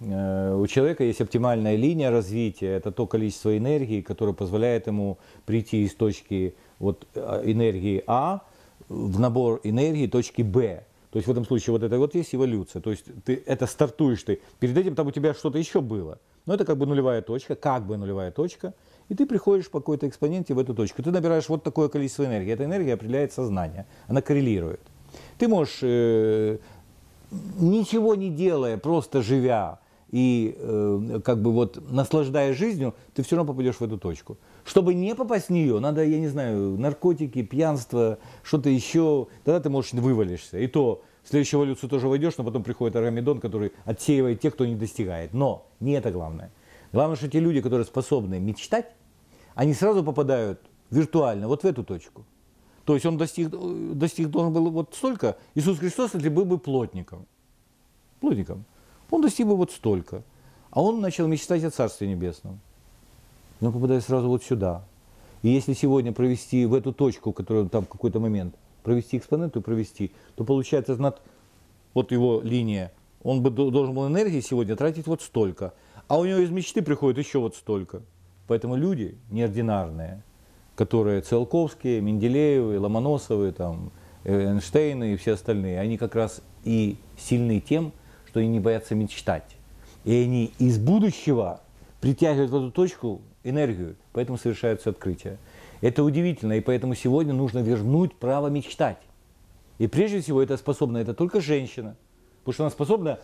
у человека есть оптимальная линия развития, это то количество энергии, которое позволяет ему прийти из точки вот, энергии А в набор энергии точки Б. То есть в этом случае вот это вот есть эволюция, то есть ты это стартуешь ты, перед этим там у тебя что-то еще было, но это как бы нулевая точка, и ты приходишь по какой-то экспоненте в эту точку, ты набираешь вот такое количество энергии, эта энергия определяет сознание, она коррелирует. Ты можешь, ничего не делая, просто живя и как бы вот наслаждаясь жизнью, ты все равно попадешь в эту точку. Чтобы не попасть в нее, надо, я не знаю, наркотики, пьянство, что-то еще, тогда ты, может, вывалишься. И то в следующую эволюцию тоже войдешь, но потом приходит аргамедон, который отсеивает тех, кто не достигает. Но не это главное. Главное, что те люди, которые способны мечтать, они сразу попадают виртуально вот в эту точку. То есть он достиг должен был вот столько. Иисус Христос, если был бы плотником, он достиг бы вот столько. А он начал мечтать о Царстве Небесном. Но попадает сразу вот сюда. И если сегодня провести в эту точку, которую там в какой-то момент, провести экспоненту, то получается, вот его линия, он бы должен был энергии сегодня тратить вот столько. А у него из мечты приходит еще вот столько. Поэтому люди неординарные, которые Циолковские, Менделеевы, Ломоносовы, там, Эйнштейны и все остальные, они как раз и сильны тем, что они не боятся мечтать. И они из будущего притягивают в эту точку энергию, поэтому совершаются открытия. Это удивительно, и поэтому сегодня нужно вернуть право мечтать. И прежде всего это способна, это только женщина, потому что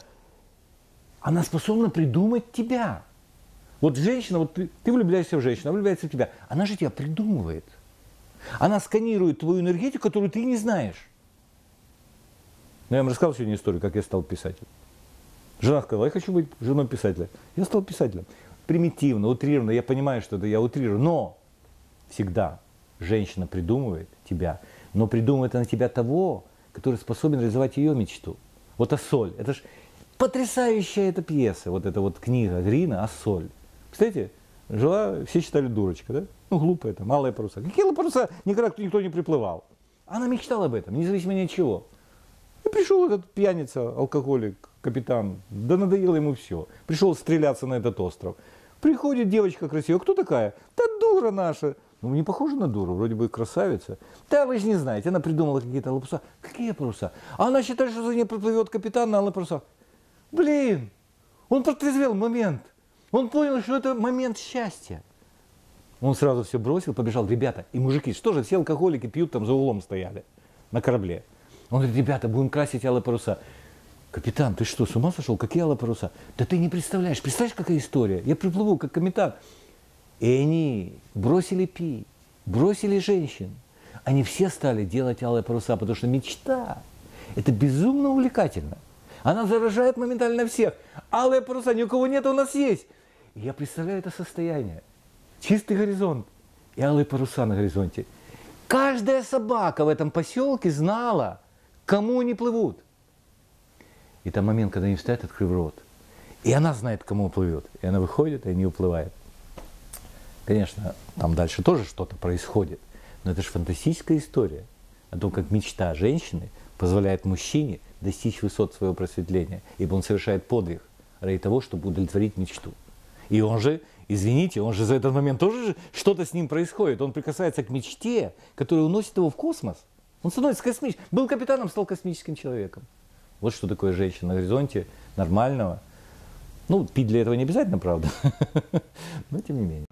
она способна придумать тебя. Вот женщина, вот ты влюбляешься в женщину, она влюбляется в тебя, она же тебя придумывает. Она сканирует твою энергетику, которую ты не знаешь. Но я вам рассказал сегодня историю, как я стал писателем. Жена сказала, я хочу быть женой писателя. Я стал писателем. Примитивно, утрированно, я понимаю, что это я утрирую, но всегда женщина придумывает тебя, но придумывает она тебя того, который способен реализовать ее мечту. Вот «Ассоль», это же потрясающая эта пьеса, вот эта вот книга Грина «Ассоль». Представляете, жила, все считали дурочка, да? Ну, глупая это, малая паруса. Какие паруса, никогда никто не приплывал. Она мечтала об этом, независимо ни от чего. И пришел этот пьяница, алкоголик, капитан, да надоело ему все. Пришел стреляться на этот остров. Приходит девочка красивая, кто такая? Да дура наша. Ну, не похожа на дуру, вроде бы красавица. Да вы же не знаете, она придумала какие-то паруса. Какие паруса? А она считает, что за ней проплывет капитан на алых парусах. Блин, он протрезвел момент. Он понял, что это момент счастья. Он сразу все бросил, побежал. Ребята, и мужики, что же, все алкоголики пьют, там за углом стояли, на корабле. Он говорит, ребята, будем красить алые паруса. Капитан, ты что, с ума сошел? Какие алые паруса? Да ты не представляешь. Представляешь, какая история? Я приплыву, как капитан. И они бросили пить, бросили женщин. Они все стали делать алые паруса, потому что мечта – это безумно увлекательно. Она заражает моментально всех. Алые паруса ни у кого нет, а у нас есть. Я представляю это состояние. Чистый горизонт и алые паруса на горизонте. Каждая собака в этом поселке знала, кому они плывут. И там момент, когда они встают, открыв рот. И она знает, кому плывет. И она выходит, и они уплывают. Конечно, там дальше тоже что-то происходит. Но это же фантастическая история о том, как мечта женщины позволяет мужчине достичь высот своего просветления, ибо он совершает подвиг ради того, чтобы удовлетворить мечту. И он же, извините, он же за этот момент тоже что-то с ним происходит. Он прикасается к мечте, которая уносит его в космос. Он становится космическим. Был капитаном, стал космическим человеком. Вот что такое женщина на горизонте нормального. Ну, пить для этого не обязательно, правда, но тем не менее.